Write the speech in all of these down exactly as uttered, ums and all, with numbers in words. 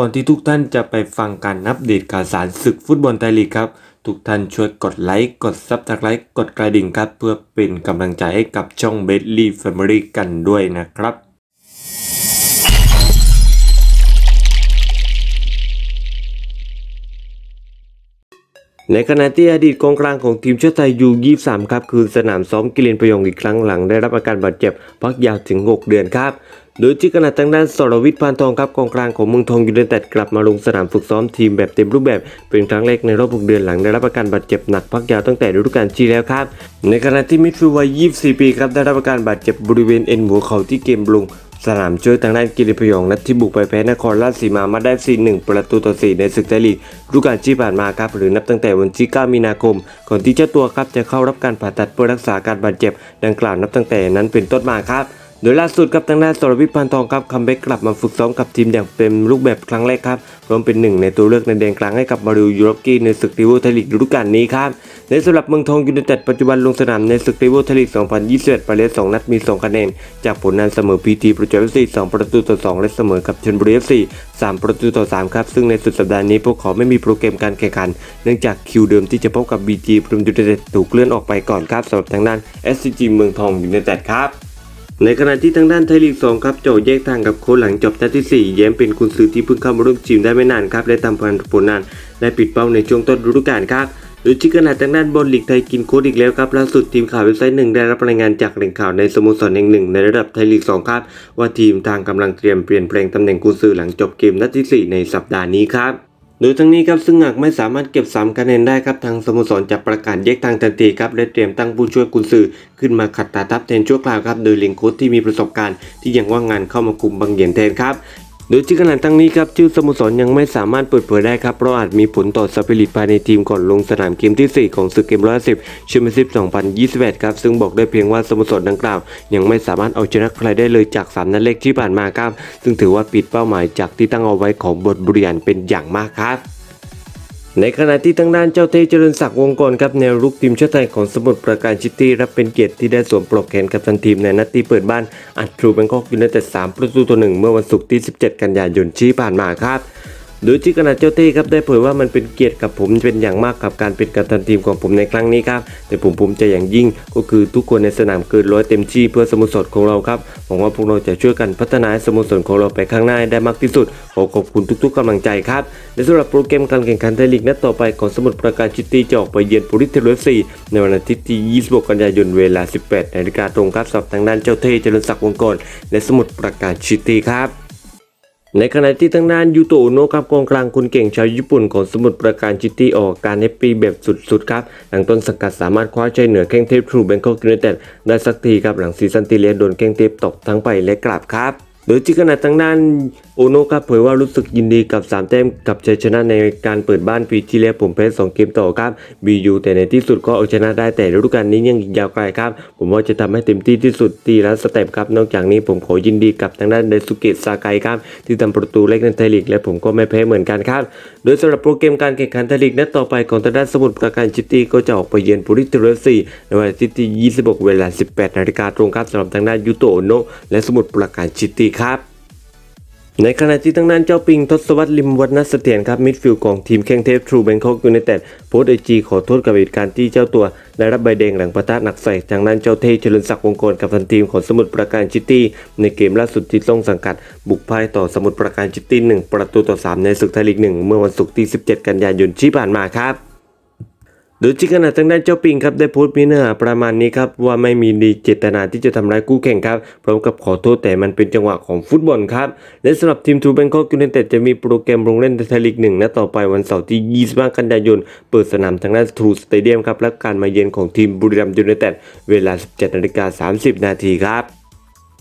ก่อนที่ทุกท่านจะไปฟังการอัปเดตข่าวสารศึกฟุตบอลไทยลีกครับทุกท่านช่วยกดไลค์กดซับสไครป์กดกระดิ่งครับเพื่อเป็นกำลังใจให้กับช่องเบสลี่แฟมิลี่กันด้วยนะครับในขณะที่อดีตกองกลางของทีมชาติไทยยูยี่สิบสามครับคืนสนามซ้อมกิเลนพยองอีกครั้งหลังได้รับอาการบาดเจ็บพักยาวถึงหกเดือนครับโดยที่ขณะทางด้านสรวิทย์ พานทองครับกองกลางของเมืองทองยูไนเต็ดกลับมาลงสนามฝึกซ้อมทีมแบบเต็มรูปแบบเป็นครั้งแรกในรอบหกเดือนหลังได้รับอาการบาดเจ็บหนักพักยาวตั้งแต่ฤดูกาลที่แล้วครับในขณะที่มิดฟิลด์วัยยี่สิบสี่ปีครับได้รับอาการบาดเจ็บบริเวณเอ็นหัวเข่าที่เกมลงสนามช่วยทางด้านกิเลนพยองนัดที่บุกไปแพ้นครราชสีมามาได้ สี่หนึ่ง ประตูต่อ สี่ ในศึกไทยลีกฤดูกาลที่ผ่านมาครับหรือนับตั้งแต่วันที่เก้ามีนาคมก่อนที่เจ้าตัวครับจะเข้ารับการผ่าตัดเพื่อรักษาการบาดเจ็บดังกล่าวนับตั้งแต่นั้นเป็นต้นมาครับโดยล่าสุดกับทางด้านสรวิทย์ พานทองครับคัมแบ็กกลับมาฝึกซ้อมกับทีมอย่างเต็มรูปแบบครั้งแรกครับรวมเป็นหนึ่งในตัวเลือกในแดนกลางให้กับมาริโอ ยูร็อกกี้ในศึกทีโวไทยลีกฤดูกาลนี้ครับในสำหรับเมืองทองยูไนเต็ดปัจจุบันลงสนามในศึกทีโวไทยลีก สองพันยี่สิบเอ็ดไปแล้วสองนัดมีสองคะแนนจากผลงานเสมอพีทีประจวบ เอฟ ซี สองประตูต่อสองและเสมอกับชลบุรี เอฟ ซี สามประตูต่อสามครับซึ่งในสุดสัปดาห์นี้พวกเขาไม่มีโปรแกรมการแข่งขันเนื่องจากคิวเดิมที่จะพบกับ บี จี พรหมยูไนเต็ดถูกเลื่อนออกไปก่อนครับสำหรับทางด้าน เอส ซี จี เมืองทองยูไนเต็ดครับในขณะที่ทางด้านไทยลีกสองครับเจ้าแยกทางกับโค้ชหลังจบนัดที่สี่แย้มเป็นกุนซือที่เพิ่งเข้ามาร่วมทีมได้ไม่นานครับและทำผลงานได้ปิดเป้าในช่วงต้นฤดูกาลครับโดยที่ขณะทางด้านบอลลีกไทยกินโค้ชอีกแล้วครับล่าสุดทีมข่าวเว็บไซต์หนึ่งได้รับรายงานจากแหล่งข่าวในสโมสรแห่งหนึ่งในระดับไทยลีกสองครับว่าทีมทางกำลังเตรียมเปลี่ยนแปลงตำแหน่งกุนซือหลังจบเกมนัดที่สี่ในสัปดาห์นี้ครับโดยทั้งนี้ครับซึ่งหากไม่สามารถเก็บสามคะแนนได้ครับทางสโมสรจะประกาศแยกทางทันทีครับและเตรียมตั้งผู้ช่วยกุนซือขึ้นมาขัดตาทัพแทนชั่วคราวครับโดยเล็งโค้ชที่มีประสบการณ์ที่ยังว่างงานเข้ามาคุมบังเหียนแทนครับโดยที่ขณะตั้งนี้ครับชื่อสโมสรยังไม่สามารถเปิดเผยได้ครับเพราะอาจมีผลต่อสปิริตภายในทีมก่อนลงสนามเกมที่สี่ของศึกเกมร้อยสิบแชมเปี้ยนชิพสองพันยี่สิบเอ็ดครับซึ่งบอกได้เพียงว่าสโมสรดังกล่าวยังไม่สามารถเอาชนะใครได้เลยจากสามนัดแรกที่ผ่านมาครับซึ่งถือว่าปิดเป้าหมายจากที่ตั้งเอาไว้ของบทบริหารเป็นอย่างมากครับในขณะที่ทางด้านเจ้าเทเจริญศักดิ์วงกรครับแนวรุกทีมชาติไทยของสมุทรปราการซิตี้รับเป็นเกียรติที่ได้สวมปลอกแขนกัปตันทีมในนัดที่เปิดบ้านอัดทรูแบงคอกยูไนเต็ดสามประตูต่อหนึ่งเมื่อวันศุกร์ที่สิบเจ็ดกันยายนที่ผ่านมาครับโดยที่ขณะเจ้าเต้ครับได้เผยว่ามันเป็นเกียรติกับผมเป็นอย่างมากกับการเป็นกัปตันทีมของผมในครั้งนี้ครับแต่ผมภูมิใจอย่างยิ่งก็คือทุกคนในสนามเกินร้อยเต็มที่เพื่อสโมสรของเราครับหวังว่าพวกเราจะช่วยกันพัฒนาสโมสรของเราไปข้างหน้าได้มากที่สุดขอขอบคุณทุกๆกำลังใจครับและสำหรับโปรแกรมการแข่งขันไทยลีกนัดต่อไปของสมุทรปราการซิตี้จะออกไปเยือนโปลิสเทโร เอฟ ซีในวันอาทิตย์ที่ยี่สิบหกกันยายนเวลา สิบแปด นาฬิกาตรงครับสำหรับทางด้านเจ้าเต้เจริญศักดิ์วงกรและสมุทรปราการซิตี้ครับในขณะที่ทางด้านยูโตะ อุโนะครับกองกลางคนเก่งชาวญี่ปุ่นของสมุทรปราการซิตี้ออกการแฮปปี้แบบสุดๆครับหลังต้นสังกัดสามารถคว้าชัยเหนือแข้งเทพทรูแบงคอกยูไนเต็ดได้สักทีครับหลังซีซั่นที่แล้วโดนแข้งเทพตกทั้งไปและกลับครับโดยที่ขณะทางด้านโอโนะครับเผยว่ารู้สึกยินดีกับสามแต้มกับชัยชนะในการเปิดบ้านปีที่แล้วผมแพ้สองเกมต่อครับบียูแต่ในที่สุดก็เอาชนะได้แต่ฤดูกาลนี้ยังยาวไกลครับผมว่าจะทำให้เต็มที่ที่สุดตีละสเต็ปครับนอกจากนี้ผมขอยินดีกับทางด้านไดซุเกะซาไกครับที่ทำประตูเล็กในไทยลีกและผมก็ไม่แพ้เหมือนกันครับโดยสำหรับโปรแกรมการแข่งขันไทยลีกนัดต่อไปของทางด้านสมุทรปราการซิตี้ก็จะออกไปเยือนโปลิสเทโร เอฟ ซีในวันอาทิตย์ที่ยี่สิบหกเวลา สิบแปด นาฬิกาตรงครับสำหรับทางด้านยูโตะ โอโนะและสมุทรปราการซิตี้ครับในขณะที่ทางด้านเจ้าปิงทศวรรษลิมวัฒนเสถียรครับมิดฟิลด์ของทีมแข้งเทพทรูแบงคอกยูไนเต็ดโพสต์ไอจีขอโทษกับเหตุการณ์ที่เจ้าตัวได้รับใบแดงหลังปะทะหนักใส่ทางด้านเจ้าเทเจริญศักดิ์วงกรกับทันทีมของสมุทรปราการซิตี้ในเกมล่าสุดที่ต้องสังกัดบุกพ่ายต่อสมุทรปราการซิตี้หนึ่งประตูต่อสามในศึกไทยลีกหนึ่งเมื่อวันศุกร์ที่สิบเจ็ดกันยายนที่ผ่านมาครับโดยที่ขณะทางด้านเจ้าปิงครับได้โพสต์มีเนื้อหาประมาณนี้ครับว่าไม่มีดีเจตนาที่จะทำร้ายคู่แข่งครับพร้อมกับขอโทษแต่มันเป็นจังหวะของฟุตบอลครับและสำหรับทีมทูแบงคอกยูไนเต็ดจะมีโปรแกรมลงเล่นไทยลีกหนึ่งนัดต่อไปวันเสาร์ที่ยี่สิบห้ากันยายนเปิดสนามทางด้านทรูสเตเดียมครับและการมาเยือนของทีมบุรีรัมย์ยูไนเต็ดเวลา สิบเจ็ดนาฬิกาสามสิบ นาทีครับ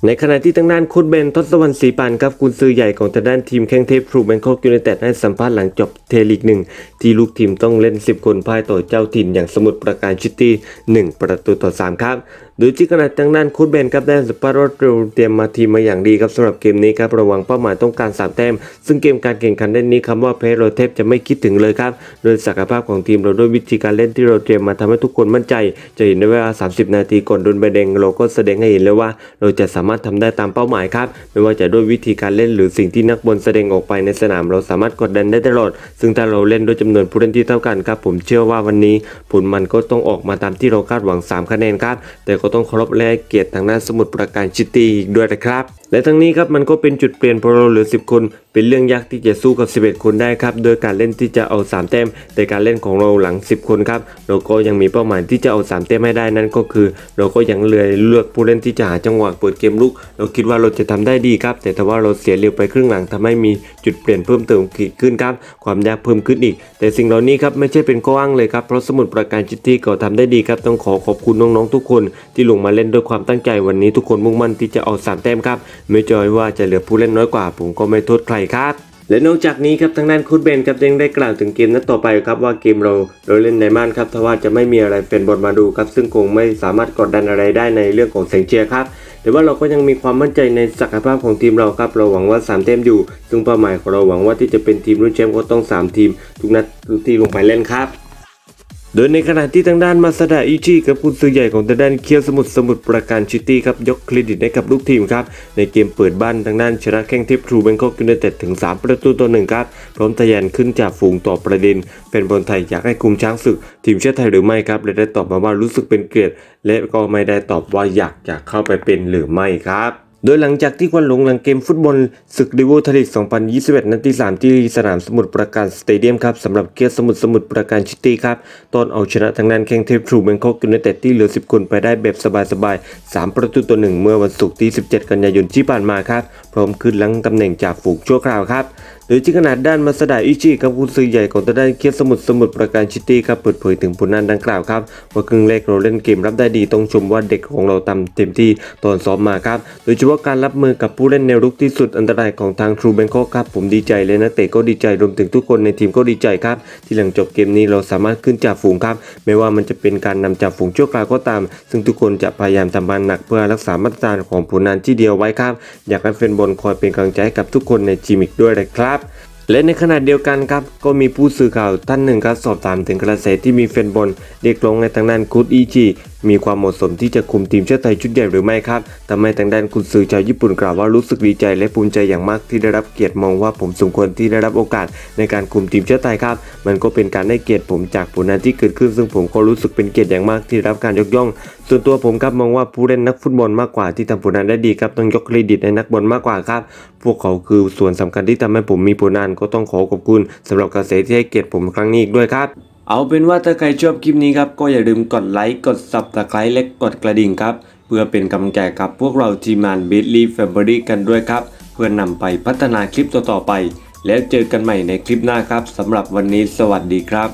ในขณะที่ทางด้านโค้ชเบนทศวรรษศรีปานครับกุนซือใหญ่ของทางด้านทีมแข้งเทพทรูแบงคอกยูไนเต็ดให้สัมภาษณ์หลังจบไทยลีกหนึ่งที่ลูกทีมต้องเล่นสิบคนพ่ายต่อเจ้าถิ่นอย่างสมุทรปราการซิตี้หนึ่งประตูต่อสามครับ ดูที่ขนาดทางด้านคูดเบนครับได้สปาร์โรเตลเตรียมมาทีมมาอย่างดีครับสำหรับเกมนี้ครับระวังเป้าหมายต้องการสามแต้มซึ่งเกมการแข่งขันด้านนี้คำว่าเพลย์โรเทปจะไม่คิดถึงเลยครับโดยศักยภาพของทีมเราด้วยวิธีการเล่นที่เราเตรียมมาทำให้ทุกคนมั่นใจจะเห็นได้ว่าสามสิบนาทีก่อนโดนใบแดงเราก็แสดงให้เห็นแล้วว่าเราจะสามารถทำได้ตามเป้าหมายครับไม่ว่าจะด้วยวิธีการเล่นหรือสิ่งที่นักบอลแสดงออกไปในสนามเราสามารถกดดันได้ตลอดซึ่งถ้าเราเล่นด้วยจำนวนผู้เล่นที่เท่ากันครับผมเชื่อว่าวันนี้ผลมันก็ต้องออกมาตามที่เราคาดหวังสามคะแนนครับแต่ก็ต้องเคารพและเกียรติทางด้านสมุทรปราการซิตี้อีกด้วยนะครับและทั้งนี้ครับมันก็เป็นจุดเปลี่ยนพอเราเหลือสิบคนเป็นเรื่องยากที่จะสู้กับสิบเอ็ดคนได้ครับโดยการเล่นที่จะเอาสามแต้มแต่การเล่นของเราหลังสิบคนครับเราก็ยังมีเป้าหมายที่จะเอาสามแต้มให้ได้นั่นก็คือเราก็ยังเลือกเลือกผู้เล่นที่จะหาจังหวะเปิดเกมลุกเราคิดว่าเราจะทำได้ดีครับแต่ถ้าว่าเราเสียเร็วไปครึ่งหลังทำให้มีจุดเปลี่ยนเพิ่มเติมขึ้นครับความยากเพิ่มขึ้นอีกแต่สิ่งเหล่านี้ครับไม่ใช่เป็นข้ออ้างเลยครับเพราะสมุทรปราการซิตี้ก็ทำได้ดีครับต้องขอขอบคุณน้องๆทุกคนที่ลงมาเล่นด้วยความตั้งใจวันนี้ทุกคนมุ่งมั่นที่จะเอาสามแต้มครับไม่จอยว่าจะเหลือผู้เล่นน้อยกว่าผมก็ไม่โทษใครครับและนอกจากนี้ครับทางด้านคูดเบนครับยังได้กล่าวถึงเกมนัดต่อไปครับว่าเกมเราโดยเล่นในบ้านครับถ้าว่าจะไม่มีอะไรเป็นบทมาดูครับซึ่งคงไม่สามารถกดดันอะไรได้ในเรื่องของเสียงเชียร์ครับแต่ว่าเราก็ยังมีความมั่นใจในศักยภาพของทีมเราครับเราหวังว่าสามแต้มอยู่ซึ่งเป้าหมายของเราหวังว่าที่จะเป็นทีมรุ่นแชมป์ก็ต้องสามทีมทุกนัดทุกทีมลงไปเล่นครับโดยในขณะที่ทางด้านมาซาดะอิชิกับกุนซือใหญ่ของทางด้านเคียวสมุทรสมุทรปราการซิตี้ครับยกเครดิตให้กับลูกทีมครับในเกมเปิดบ้านทางด้านชนะแข้งเทพทรูแบงคอกยูไนเต็ดถึงสามประตูต่อหนึ่งครับพร้อมทะยานขึ้นจากฝูงต่อประเด็นเป็นบอลไทยอยากให้คุมช้างศึกทีมชาติไทยหรือไม่ครับและได้ตอบมาว่ารู้สึกเป็นเกียรติและก็ไม่ได้ตอบว่าอยากจะเข้าไปเป็นหรือไม่ครับโดยหลังจากที่ควันหลงหลังเกมฟุตบอลศึกดิวอทลิกสองพันยี่สิบเอ็ดนัดที่สามที่สนามสมุทรปราการสเตเดียมครับสำหรับเกียรติสมุทรสมุทรปราการซิตี้ครับตอนเอาชนะทางด้านแข้งเทพทรูแบงคอกยูไนเต็ดที่เหลือสิบคนไปได้แบบสบายๆสามประตูต่อหนึ่งเมื่อวันศุกร์ที่สิบเจ็ดกันยายนที่ผ่านมาครับพร้อมขึ้นหลังตำแหน่งจ่าฝูงชั่วคราวครับโดยที่ขนาดด้านมาซาดะอิชิกับกุนซือใหญ่ของทางด้านเกียรติสมุทรสมุทรปราการซิตี้ครับเปิดเผยถึงผลงานดังกล่าวครับว่าครึ่งแรกเราเล่นเกมรับได้ดีต้องชมว่าเด็กของเราทำเต็มที่ตอนซ้อมมาครับโดยเฉพาะการรับมือกับผู้เล่นแนวรุกที่สุดอันตรายของทางทรูแบงคอกครับผมดีใจเลยนะเตะก็ดีใจรวมถึงทุกคนในทีมก็ดีใจครับที่หลังจบเกมนี้เราสามารถขึ้นจ่าฝูงครับไม่ว่ามันจะเป็นการนำจ่าฝูงชั่วคราวก็ตามซึ่งทุกคนจะพยายามทำงานหนักเพื่อรักษามาตรฐานของผลงานที่เดียวไว้ครับอยากให้แฟนบอลคอยเป็นกำลังใจให้กับทุกคนในทีมอีกด้วยนะครับและในขณะเดียวกันครับก็มีผู้สื่อข่าวท่านหนึ่งครับสอบถามถึงกระแสที่มีแฟนบอลเรียกร้องในทางด้านคูดอิจิมีความเหมาะสมที่จะคุมทีมชาติไทยชุดใหญ่หรือไม่ครับทำให้ทางด้านกุนซือชาวญี่ปุ่นกล่าวว่ารู้สึกดีใจและภูมิใจอย่างมากที่ได้รับเกียรติมองว่าผมสมควรที่ได้รับโอกาสในการคุมทีมชาติไทยครับมันก็เป็นการให้เกียรติผมจากผลงานที่เกิดขึ้นซึ่งผมก็รู้สึกเป็นเกียรติอย่างมากที่ได้รับการยกย่องส่วนตัวผมครับมองว่าผู้เล่นนักฟุตบอลมากกว่าที่ทำผลงานได้ดีครับต้องยกเครดิตในนักบอลมากกว่าครับพวกเขาคือส่วนสำคัญที่ทำให้ผมมีผลงานก็ต้องขอขอบคุณสำหรับกระแสที่ให้เกียรติผมครั้งนี้อีกด้วยครับเอาเป็นว่าถ้าใครชอบคลิปนี้ครับก็อย่าลืมกดไลค์กด ซับสไครบ์ และกดกระดิ่งครับเพื่อเป็นกำลังใจกับพวกเราทีมงาน Beatly Family กันด้วยครับเพื่อนำไปพัฒนาคลิปต่อๆไปแล้วเจอกันใหม่ในคลิปหน้าครับสำหรับวันนี้สวัสดีครับ